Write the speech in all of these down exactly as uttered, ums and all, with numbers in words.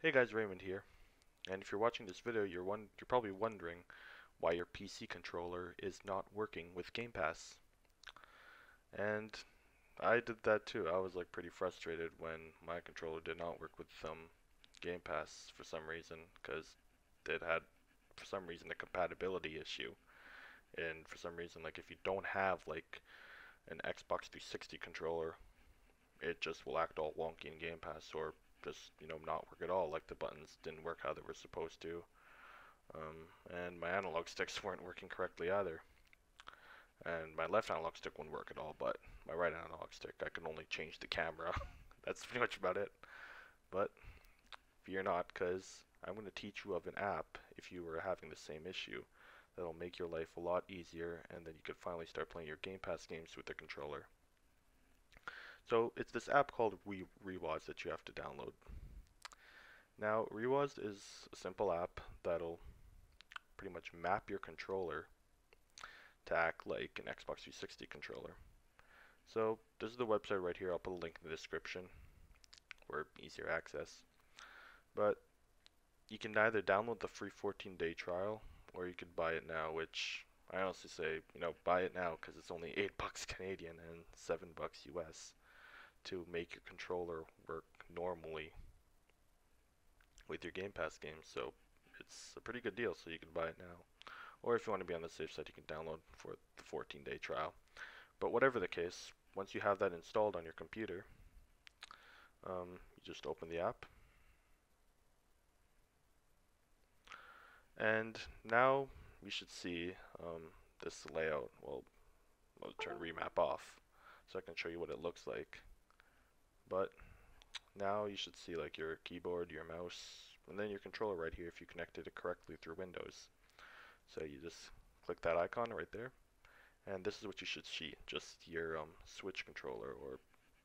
Hey guys, Raymond here, and if you're watching this video, you're one you're probably wondering why your P C controller is not working with Game Pass. And I did that too. I was like pretty frustrated when my controller did not work with um, Game Pass for some reason, because it had for some reason a compatibility issue, and for some reason, like if you don't have like an Xbox three sixty controller, it just will act all wonky in Game Pass, or just, you know, not work at all. Like the buttons didn't work how they were supposed to, um, and my analog sticks weren't working correctly either, and my left analog stick wouldn't work at all, but my right analog stick, I can only change the camera. That's pretty much about it. But fear not, because I'm going to teach you of an app, if you were having the same issue, that'll make your life a lot easier, and then you could finally start playing your Game Pass games with the controller. So it's this app called reWASD that you have to download. Now reWASD is a simple app that'll pretty much map your controller to act like an Xbox three sixty controller. So this is the website right here. I'll put a link in the description for easier access. But you can either download the free fourteen day trial, or you could buy it now, which I honestly say, you know, buy it now, because it's only eight bucks Canadian and seven bucks U S to make your controller work normally with your Game Pass games. So it's a pretty good deal, so you can buy it now, or if you want to be on the safe side, you can download for the fourteen day trial. But whatever the case, once you have that installed on your computer, um, you just open the app, and now you should see um, this layout. Well, I'll turn remap off so I can show you what it looks like. But now you should see like your keyboard, your mouse, and then your controller right here if you connected it correctly through Windows. So you just click that icon right there, and this is what you should see, just your um, Switch controller or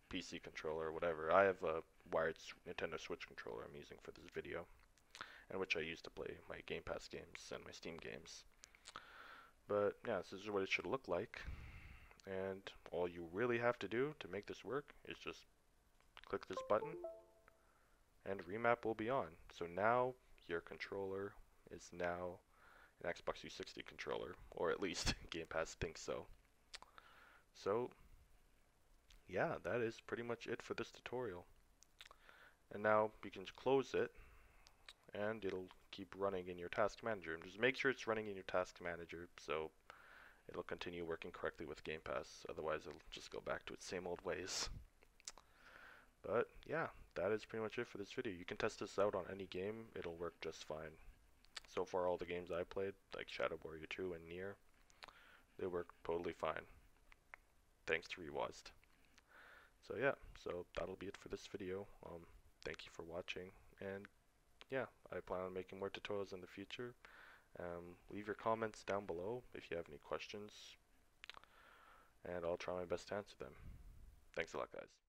P C controller or whatever. I have a wired Nintendo Switch controller I'm using for this video, and which I use to play my Game Pass games and my Steam games. But yeah, this is what it should look like, and all you really have to do to make this work is just click this button, and remap will be on. So now your controller is now an Xbox three sixty controller, or at least Game Pass thinks so. So yeah, that is pretty much it for this tutorial. And now you can close it, and it'll keep running in your task manager. And just make sure it's running in your task manager so it'll continue working correctly with Game Pass, otherwise it'll just go back to its same old ways. But yeah, that is pretty much it for this video. You can test this out on any game, it'll work just fine. So far all the games I played, like Shadow Warrior two and Nier, they work totally fine, thanks to reWASD. So yeah, so that'll be it for this video. Um, thank you for watching, and yeah, I plan on making more tutorials in the future. Um, leave your comments down below if you have any questions, and I'll try my best to answer them. Thanks a lot, guys.